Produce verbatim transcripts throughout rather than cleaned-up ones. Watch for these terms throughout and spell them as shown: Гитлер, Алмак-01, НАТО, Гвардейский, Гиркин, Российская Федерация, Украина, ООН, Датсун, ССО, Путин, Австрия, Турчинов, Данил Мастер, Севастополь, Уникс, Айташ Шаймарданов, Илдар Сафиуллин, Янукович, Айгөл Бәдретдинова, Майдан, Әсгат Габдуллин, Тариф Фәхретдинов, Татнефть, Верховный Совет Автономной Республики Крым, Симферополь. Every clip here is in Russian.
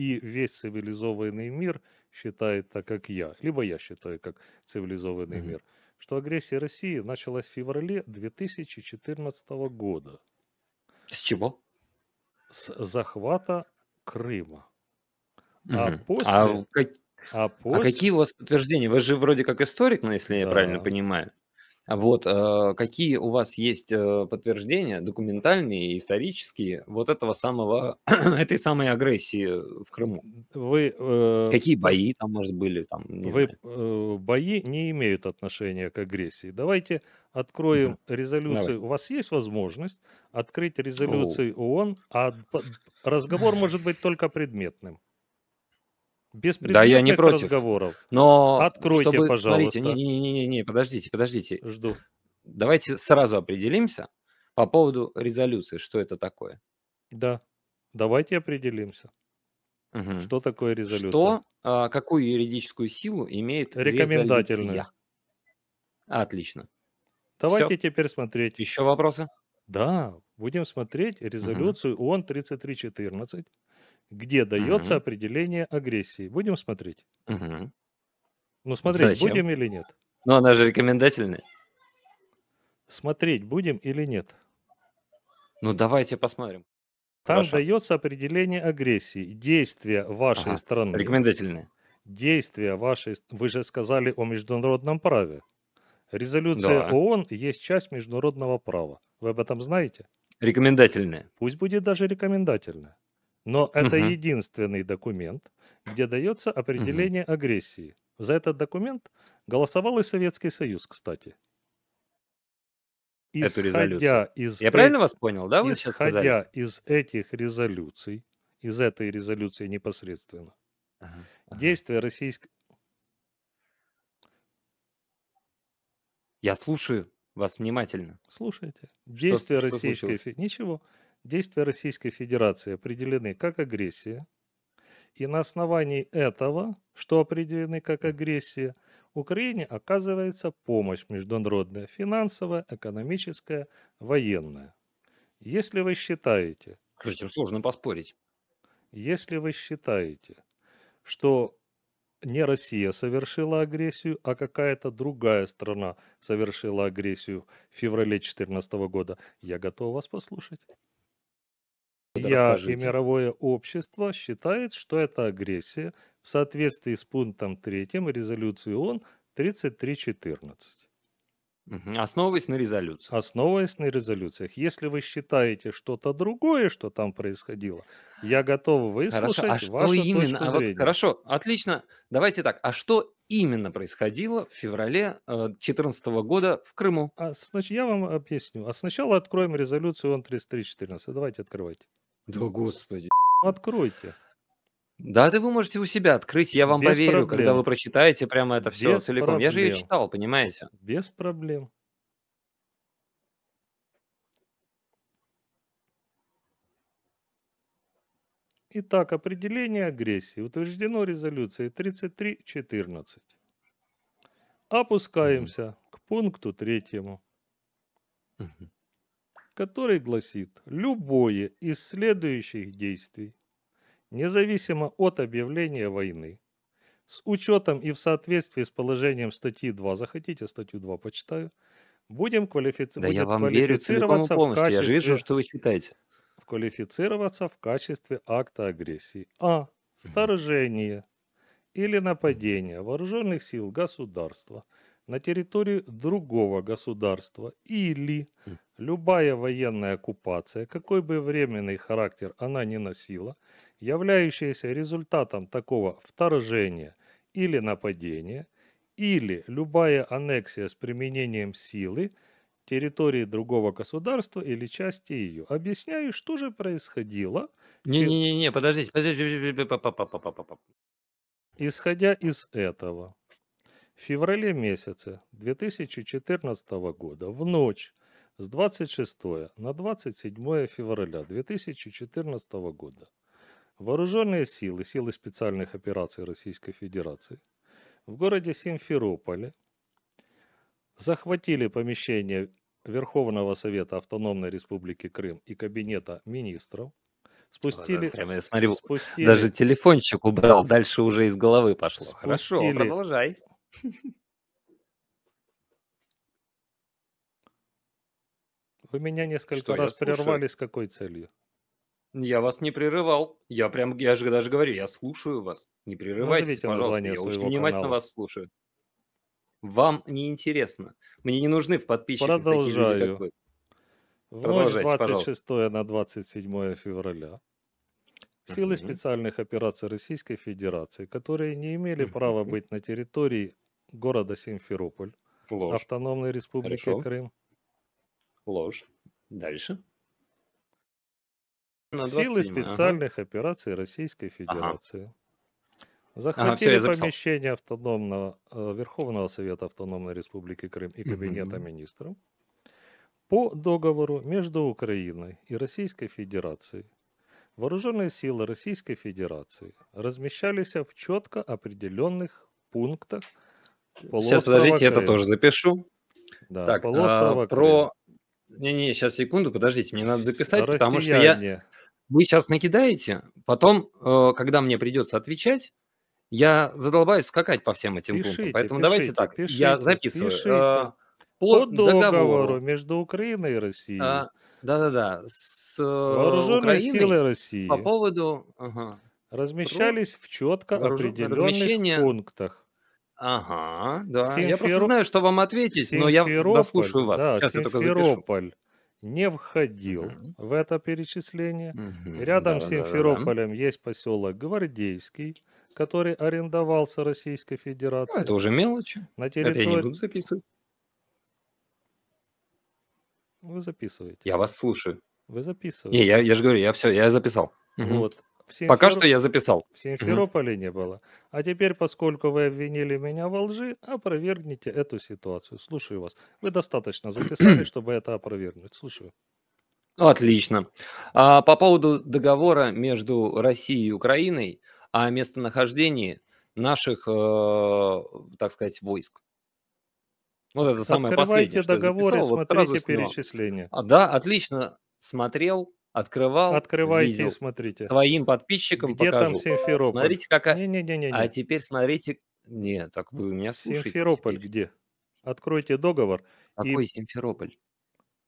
и весь цивилизованный мир считает так, как я, либо я считаю, как цивилизованный mm-hmm. мир, что агрессия России началась в феврале две тысячи четырнадцатого года. С чего? С захвата Крыма. Mm-hmm. А после... А, как... а, после... а какие у вас подтверждения? Вы же вроде как историк, но если да. я правильно понимаю. Вот, какие у вас есть подтверждения, документальные и исторические, вот этого самого, этой самой агрессии в Крыму? Вы, э, какие бои там, может, были? Там, не вы, э, бои не имеют отношения к агрессии. Давайте откроем да. резолюцию. Давай. У вас есть возможность открыть резолюцию О. ООН, а разговор может быть только предметным. Без да, я не против. Разговоров. Но откройте, чтобы, пожалуйста. Смотрите, не, не, не, не, не, подождите, подождите. Жду. Давайте сразу определимся по поводу резолюции, что это такое. Да, давайте определимся. Угу. Что такое резолюция? Что, а, какую юридическую силу имеет рекомендательная? Резолюция? Отлично. Давайте Все. теперь смотреть. Еще вопросы? Да, будем смотреть резолюцию угу. ООН тридцать три четырнадцать. Где дается uh-huh. определение агрессии. Будем смотреть. Uh-huh. Ну, смотреть Зачем? будем или нет? Ну, она же рекомендательная. Смотреть будем или нет? Ну, давайте посмотрим. Там Хорошо. дается определение агрессии. Действия вашей ага. страны. Рекомендательные. Действия вашей... Вы же сказали о международном праве. Резолюция да. ООН есть часть международного права. Вы об этом знаете? Рекомендательная. Пусть будет даже рекомендательная. Но это uh-huh. единственный документ, где дается определение uh-huh. агрессии. За этот документ голосовал и Советский Союз, кстати. Исходя Эту резолюцию. Из Я э... правильно вас понял, да, вы сейчас сказали? Исходя из этих резолюций, из этой резолюции непосредственно, uh-huh. Uh-huh. действия российской... Я слушаю вас внимательно. Слушайте. Действия что, российской... Что Ничего. Действия Российской Федерации определены как агрессия, и на основании этого, что определены как агрессия, Украине оказывается помощь международная, финансовая, экономическая, военная. Если вы считаете... Слушайте, сложно поспорить. Если вы считаете, что не Россия совершила агрессию, а какая-то другая страна совершила агрессию в феврале две тысячи четырнадцатого года, я готов вас послушать. Я и мировое общество считает, что это агрессия в соответствии с пунктом третьим резолюции ООН тридцать три четырнадцать. Основываясь на резолюциях. Основываясь на резолюциях. Если вы считаете что-то другое, что там происходило, я готов выслушать хорошо. А что вашу именно? точку а вот, зрения. Хорошо, отлично. Давайте так. А что именно происходило в феврале две тысячи четырнадцатого года в Крыму? А, значит, я вам объясню. А сначала откроем резолюцию ООН тридцать три четырнадцать. Давайте открывайте. Да господи. Откройте. Да, да вы можете у себя открыть, я вам Без поверю, проблем. когда вы прочитаете прямо это все Без целиком. Проблем. Я же ее читал, понимаете? Без проблем. Итак, определение агрессии утверждено резолюцией тридцать три четырнадцать. Опускаемся mm-hmm. к пункту третьему, mm-hmm. который гласит: любое из следующих действий, независимо от объявления войны, с учетом и в соответствии с положением статьи два, захотите статью два почитаю, будем квалифици... да будет я вам квалифицироваться верю в качестве... Я же вижу, что вы читаете. Квалифицироваться в качестве акта агрессии. А. Вторжение или нападение вооруженных сил государства на территорию другого государства или любая военная оккупация, какой бы временный характер она ни носила, являющаяся результатом такого вторжения или нападения, или любая аннексия с применением силы территории другого государства или части ее. Объясняю, что же происходило. Не-не-не, подождите, подождите. Исходя из этого, в феврале месяце две тысячи четырнадцатого года, в ночь с двадцать шестого на двадцать седьмое февраля две тысячи четырнадцатого года, вооруженные силы, силы специальных операций Российской Федерации в городе Симферополе захватили помещение Верховного Совета Автономной Республики Крым и Кабинета Министров, Спустили, да, прямо я смотрю, спустили. Даже телефончик убрал, дальше уже из головы пошло. Спустили. Хорошо, продолжай. Вы меня несколько Что, раз прервали, с какой целью? Я вас не прерывал. Я прям, я же даже говорю, я слушаю вас. Не прерывайтесь, пожалуйста, я очень внимательно канала. вас слушаю. Вам не интересно. Мне не нужны в подписчиках такие люди, как вы. В ночь двадцать шестого на двадцать седьмое февраля силы uh-huh. специальных операций Российской Федерации, которые не имели uh-huh. права быть на территории города Симферополь, Ложь. Автономной Республики Хорошо. Крым. Ложь. Дальше. Силы специальных ага. операций Российской Федерации ага. захватили ага, помещение автономного, Верховного Совета Автономной Республики Крым и Кабинета uh-huh. министров по договору между Украиной и Российской Федерацией. Вооруженные силы Российской Федерации размещались в четко определенных пунктах полуострова Сейчас, подождите, Крым. это тоже запишу. Да, так, полуострова а, про... Не-не, сейчас, секунду, подождите, мне надо записать, Россияне. потому что я... Вы сейчас накидаете, потом, когда мне придется отвечать, я задолбаюсь скакать по всем этим пишите, пунктам. Поэтому пишите, давайте так, пишите, я записываю. Пишите. По договору, договору между Украиной и Россией. А, да-да-да. С вооруженные силы России. По поводу... Ага. Размещались Про... в четко Вооружен... определенных размещение... пунктах. Ага, да. Симфероп... Я просто знаю, что вам ответить, Симферополь, но я дослушаю вас. Да, Сейчас Симферополь не входил угу. в это перечисление. Угу. Рядом да, с Симферополем да, да. есть поселок Гвардейский, который арендовался Российской Федерацией. Ну, это уже мелочи. На территории... Это я не буду записывать. Вы записываете. Я вас слушаю. Вы записываете. Не, я, я же говорю, я все, я записал. Угу. Вот. Симфер... Пока что я записал. В Симферополе угу. не было. А теперь, поскольку вы обвинили меня во лжи, опровергните эту ситуацию. Слушаю вас. Вы достаточно записали, чтобы это опровергнуть. Слушаю. Отлично. А по поводу договора между Россией и Украиной о местонахождении наших, э, так сказать, войск. Вот это самое Открывайте последнее, договоры, что я записал, смотрите вот перечисления. А, да, отлично. Смотрел, открывал, Открывайте видел. и смотрите. Своим подписчикам Где покажу. Где там Симферополь? Смотрите, какая... Не, не, не, не, не. А теперь смотрите... Не, так вы меня слушаете. Симферополь теперь. где? Откройте договор. Какой и... Симферополь?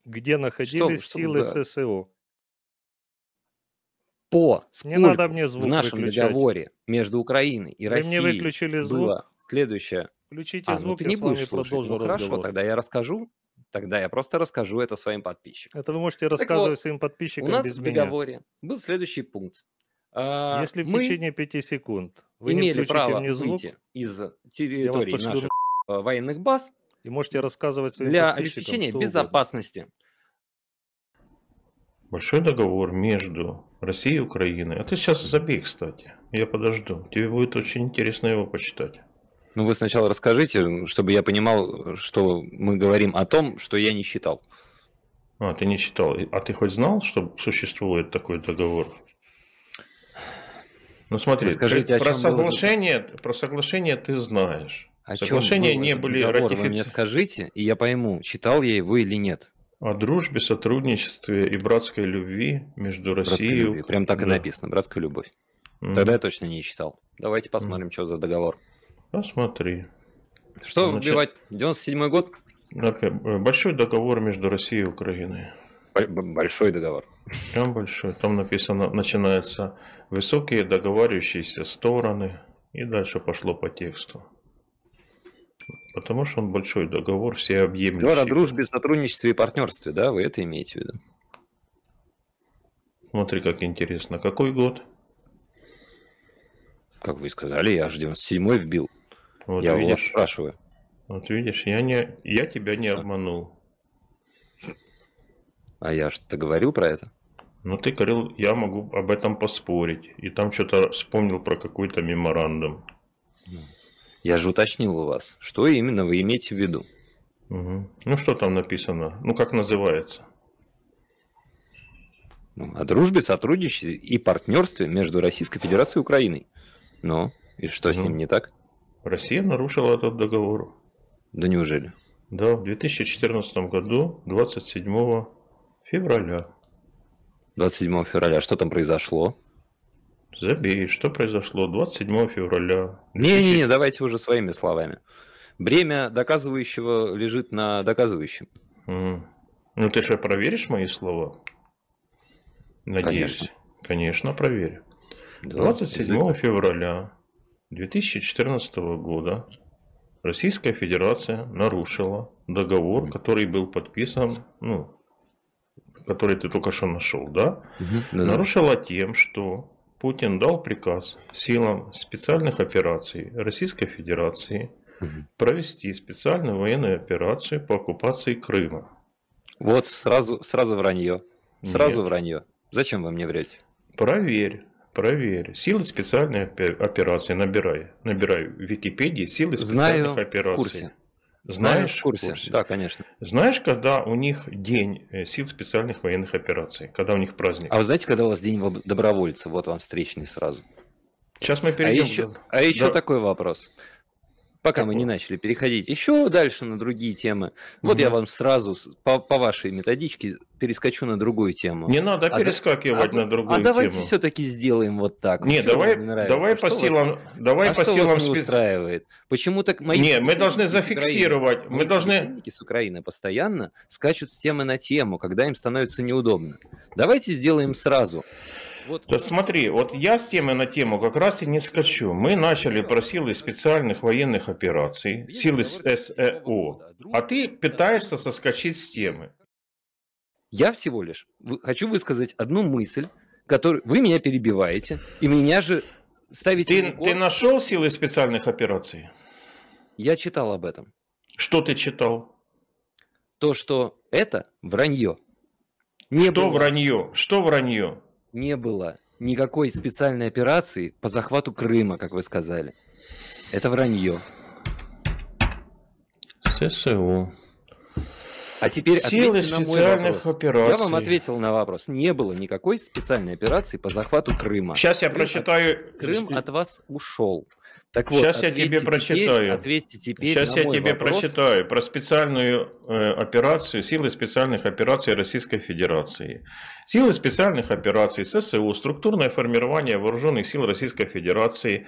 Где находились что, силы что ССО. По сколько не надо мне звук в нашем выключать. договоре между Украиной и Вы Россией мне выключили звук? было следующее... Включите а, звук, ну ты не будешь слушать. Ну, хорошо, тогда я расскажу. Тогда я просто расскажу это своим подписчикам. Это вы можете так рассказывать вот, своим подписчикам без меня. У нас в договоре меня. был следующий пункт. А, Если в течение пяти секунд вы имели не право мне звук, выйти из территории наших военных баз и можете рассказывать своим для обеспечения безопасности. Большой договор между Россией и Украиной. А ты сейчас забей, кстати. Я подожду. Тебе будет очень интересно его почитать. Ну, вы сначала расскажите, чтобы я понимал, что мы говорим о том, что я не считал. А, ты не считал. А ты хоть знал, что существует такой договор? Ну, смотри, Расскажите, про, соглашение, про соглашение ты знаешь. О Соглашения не были ратифицированы. Вы мне скажите, и я пойму, читал я его или нет. О дружбе, сотрудничестве и братской любви между Россией и Украиной. Прям так да. и написано, братская любовь. Mm. Тогда я точно не читал. Давайте посмотрим, mm. что за договор. Посмотри. Что Значит, вбивать? девяносто седьмой год? Большой договор между Россией и Украиной. Большой договор. Прям большой. Там написано, начинается высокие договаривающиеся стороны. И дальше пошло по тексту. Потому что он большой договор, все объемлющий. Договор о дружбе, сотрудничестве и партнерстве, да? Вы это имеете в виду? Смотри, как интересно. Какой год? Как вы сказали, я аж девяносто седьмой вбил. Вот я видишь, вас спрашиваю. Вот видишь, я, не, я тебя не обманул. А я что-то говорил про это? Ну ты говорил, я могу об этом поспорить. И там что-то вспомнил про какой-то меморандум. Я же уточнил у вас, что именно вы имеете в виду. Угу. Ну что там написано? Ну как называется? О дружбе, сотрудничестве и партнерстве между Российской Федерацией и Украиной. Ну, и что ну, с ним не так? Россия нарушила этот договор. Да неужели? Да, в две тысячи четырнадцатом году, двадцать седьмого февраля. двадцать седьмого февраля. Что там произошло? Забей, что произошло двадцать седьмого февраля. Не-не-не, давайте уже своими словами. Бремя доказывающего лежит на доказывающем. Mm. Ну ты же проверишь мои слова? Надеюсь. Конечно, Конечно проверю. двадцать седьмого февраля две тысячи четырнадцатого года Российская Федерация нарушила договор, который был подписан, ну, который ты только что нашел, да? Угу. Нарушила тем, что Путин дал приказ силам специальных операций Российской Федерации угу. провести специальную военную операцию по оккупации Крыма. Вот сразу, сразу вранье. Сразу Нет. вранье. Зачем вы мне врете? Проверь. Проверь. Силы специальной операции. Набирай. Набирай в Википедии силы специальных Знаю операций. В курсе. Знаешь в курсе. в курсе? Да, конечно. Знаешь, когда у них день сил специальных военных операций? Когда у них праздник? А вы знаете, когда у вас день добровольца? Вот вам встречный сразу. Сейчас мы перейдем. А еще, да. а еще да. такой вопрос. Пока Какой? мы не начали переходить еще дальше на другие темы. Вот угу. я вам сразу по, по вашей методичке перескочу на другую тему. Не надо а перескакивать за... на другую а тему. А давайте все-таки сделаем вот так. Не, давай, не давай по силам, давай а по что силам вас не устраивает. Почему так мои? Не, мы должны зафиксировать. Мы должны. С Украины постоянно скачут с темы на тему, когда им становится неудобно. Давайте сделаем сразу. Вот. Да смотри, вот я с темы на тему как раз и не скачу. Мы начали про силы специальных военных операций, силы СЭО, а ты пытаешься соскочить с темы. Я всего лишь хочу высказать одну мысль, которую вы меня перебиваете, и меня же ставите... Ты, ты нашел силы специальных операций? Я читал об этом. Что ты читал? То, что это вранье. Не что было. вранье? Что вранье? Не было никакой специальной операции по захвату Крыма, как вы сказали. Это вранье. ССО. А теперь ответьте на мой вопрос. Операций. Я вам ответил на вопрос. Не было никакой специальной операции по захвату Крыма. Сейчас я Крым прочитаю. От... Крым от вас ушел. Так вот, сейчас я тебе прочитаю. Теперь, ответьте теперь Сейчас на мой я тебе вопрос. прочитаю про специальную э, операцию, силы специальных операций Российской Федерации. Силы специальных операций ССО, структурное формирование вооруженных сил Российской Федерации,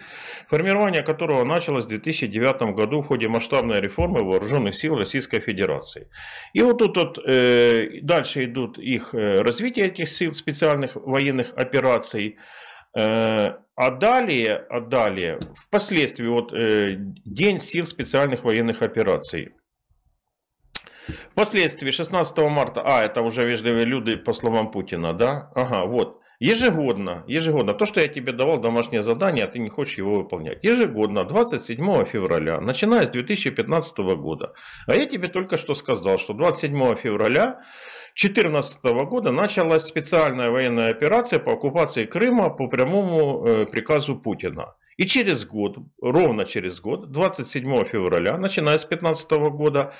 формирование которого началось в две тысячи девятом году в ходе масштабной реформы вооруженных сил Российской Федерации. И вот тут вот, э, дальше идут их э, развитие этих сил специальных военных операций. А далее, а далее, впоследствии, вот э, День сил специальных военных операций. Впоследствии, шестнадцатого марта, а, это уже вежливые люди, по словам Путина, да? Ага, вот. Ежегодно, ежегодно, то, что я тебе давал домашнее задание, а ты не хочешь его выполнять. Ежегодно, двадцать седьмого февраля, начиная с две тысячи пятнадцатого года. А я тебе только что сказал, что двадцать седьмого февраля две тысячи четырнадцатого года началась специальная военная операция по оккупации Крыма по прямому э, приказу Путина. И через год, ровно через год, двадцать седьмого февраля, начиная с две тысячи пятнадцатого года,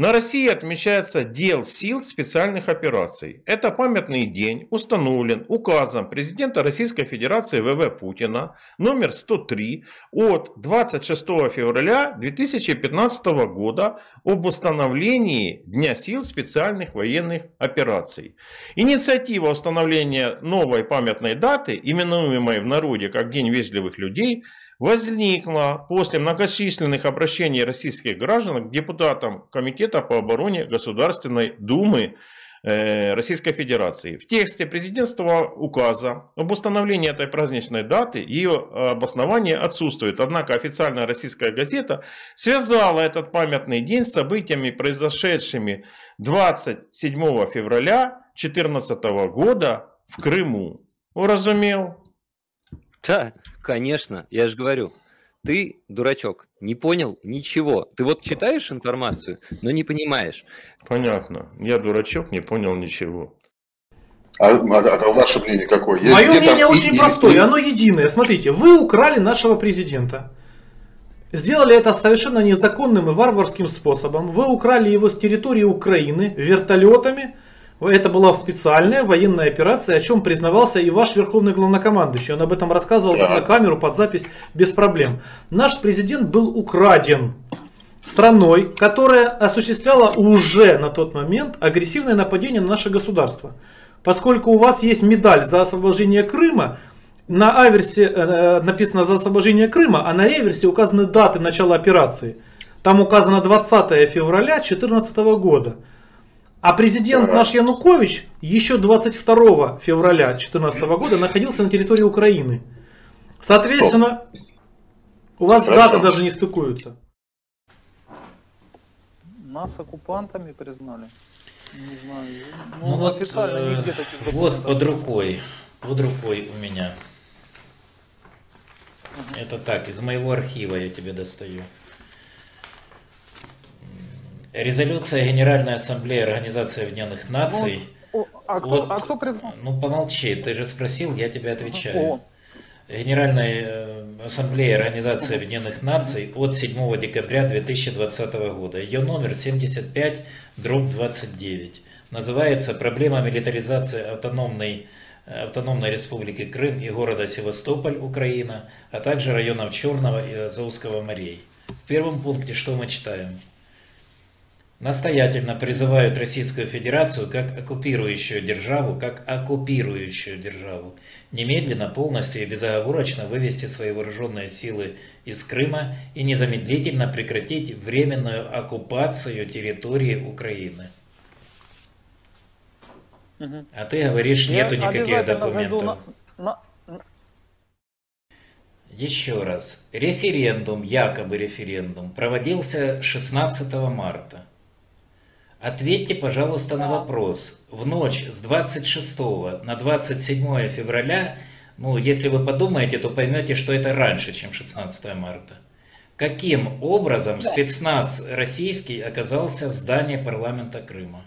на России отмечается День сил специальных операций. Это памятный день, установлен указом президента Российской Федерации В В Путина номер сто три от двадцать шестого февраля две тысячи пятнадцатого года об установлении Дня сил специальных военных операций. Инициатива установления новой памятной даты, именуемой в народе как День вежливых людей, возникла после многочисленных обращений российских граждан к депутатам Комитета по обороне Государственной Думы Российской Федерации. В тексте президентского указа об установлении этой праздничной даты ее обоснование отсутствует. Однако официальная российская газета связала этот памятный день с событиями, произошедшими двадцать седьмого февраля две тысячи четырнадцатого года в Крыму. Уразумел? Да, конечно, я же говорю, ты, дурачок, не понял ничего. Ты вот читаешь информацию, но не понимаешь. Понятно, я дурачок, не понял ничего. А, а, а ваше мнение какое? Я Мое мнение там... очень и, простое, и... оно единое. Смотрите, вы украли нашего президента. Сделали это совершенно незаконным и варварским способом. Вы украли его с территории Украины вертолетами. Это была специальная военная операция, о чем признавался и ваш верховный главнокомандующий. Он об этом рассказывал да. на камеру под запись без проблем. Наш президент был украден страной, которая осуществляла уже на тот момент агрессивное нападение на наше государство. поскольку у вас есть медаль за освобождение Крыма, на аверсе э, написано «за освобождение Крыма», а на реверсе указаны даты начала операции. Там указано двадцатое февраля две тысячи четырнадцатого года. А президент наш Янукович еще двадцать второго февраля две тысячи четырнадцатого года находился на территории Украины. Соответственно, у вас Хорошо. Даты даже не стыкуются. Нас оккупантами признали. Не знаю. Ну, ну вот, официально нигде таких документов. Вот под рукой. Под рукой у меня. Угу. Это так, из моего архива я тебе достаю. Резолюция Генеральной Ассамблеи Организации Объединенных Наций. Ну, а, кто, вот, а кто признал? Ну помолчи, ты же спросил, я тебе отвечаю. Генеральной Ассамблеи Организации Объединенных Наций от седьмого декабря две тысячи двадцатого года. Ее номер семьдесят пять дробь двадцать девять. Называется «Проблема милитаризации автономной, автономной республики Крым и города Севастополь, Украина, а также районов Черного и Азовского морей». В первом пункте что мы читаем? Настоятельно призывают Российскую Федерацию как оккупирующую державу, как оккупирующую державу, немедленно, полностью и безоговорочно вывести свои вооруженные силы из Крыма и незамедлительно прекратить временную оккупацию территории Украины. Угу. А ты говоришь, нету Я никаких документов. На... На... Еще раз. Референдум, якобы референдум, проводился шестнадцатого марта. Ответьте, пожалуйста, на вопрос. В ночь с двадцать шестого на двадцать седьмое февраля, ну, если вы подумаете, то поймете, что это раньше, чем шестнадцатое марта. Каким образом спецназ российский оказался в здании парламента Крыма?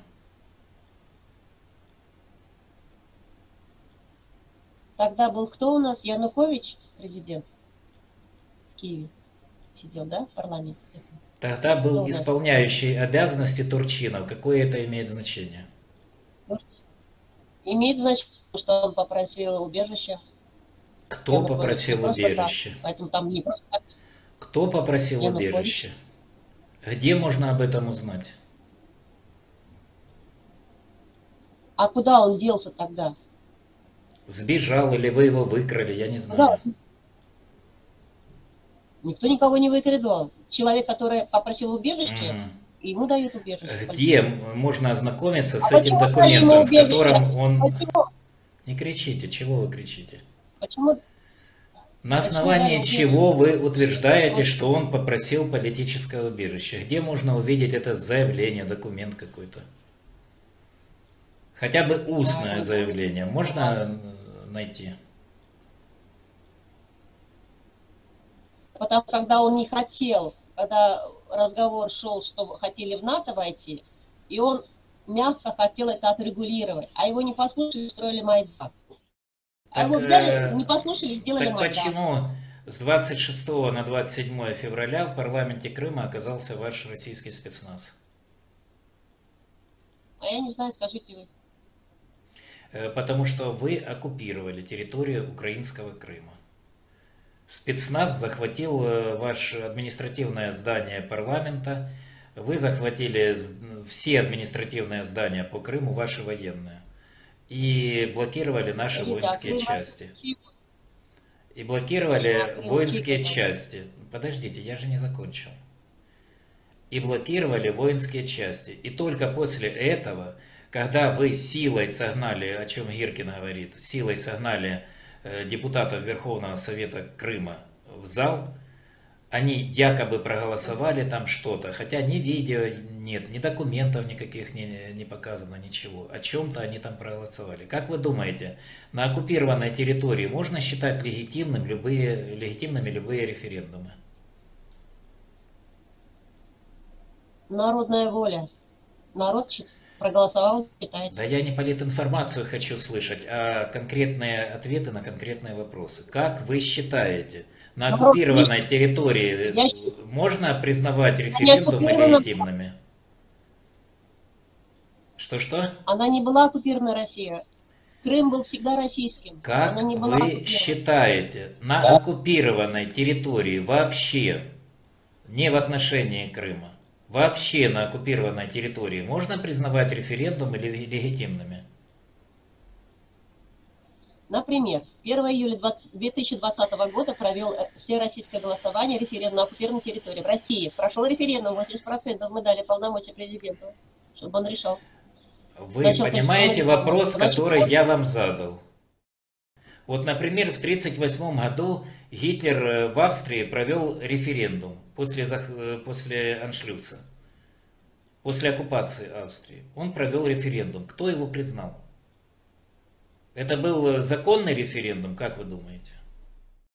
Тогда был кто у нас? Янукович, президент в Киеве, сидел, да, в парламенте? Тогда был исполняющий обязанности Турчинов. Какое это имеет значение? Имеет значение, что он попросил убежище. Кто Янукович попросил убежище? Так, поэтому там не просто так. Кто попросил Янукович. убежище? Где можно об этом узнать? А куда он делся тогда? Сбежал или вы его выкрали, я не знаю. Да. Никто никого не выкрадывал. Человек, который попросил убежище, mm. ему дают убежище. Где можно ознакомиться с а этим документом, в котором он... Почему? Не кричите, чего вы кричите? Почему? На основании почему чего вы утверждаете, почему? Что он попросил политическое убежище? Где можно увидеть это заявление, документ какой-то? Хотя бы устное да, заявление можно да. найти? Потому когда он не хотел, когда разговор шел, что хотели в НАТО войти, и он мягко хотел это отрегулировать, а его не послушали, устроили Майдан. А его взяли, не послушали, сделали так Майдан. Почему с двадцать шестого на двадцать седьмое февраля в парламенте Крыма оказался ваш российский спецназ? А я не знаю, скажите вы. Потому что вы оккупировали территорию украинского Крыма. Спецназ захватил ваше административное здание парламента. Вы захватили все административные здания по Крыму, ваши военные. И блокировали наши воинские части. И блокировали воинские части. Подождите, я же не закончил. И блокировали воинские части. И только после этого, когда вы силой согнали, о чем Гиркин говорит, силой согнали депутатов Верховного Совета Крыма в зал, они якобы проголосовали там что-то, хотя ни видео нет, ни документов никаких не, не показано, ничего. О чем-то они там проголосовали. Как вы думаете, на оккупированной территории можно считать легитимным любые, легитимными любые референдумы? Народная воля. Народ считает. Проголосовал, питается. Да я не политинформацию хочу слышать, а конкретные ответы на конкретные вопросы. Как вы считаете, на оккупированной территории я... можно признавать референдумы оккупирована... легитимными? Что-что? Она не была оккупирована, Россия. Крым был всегда российским. Как Она не была вы считаете, на да. оккупированной территории вообще, не в отношении Крыма, вообще на оккупированной территории можно признавать референдумы легитимными? Например, первого июля две тысячи двадцатого года провел всероссийское голосование референдум на оккупированной территории в России. Прошел референдум, восемьдесят процентов мы дали полномочия президенту, чтобы он решал. Вы Начал понимаете вопрос, который Значит, я вам задал. Вот, например, в тридцать восьмом году Гитлер в Австрии провел референдум после, после аншлюса, после оккупации Австрии. Он провел референдум. Кто его признал? Это был законный референдум, как вы думаете?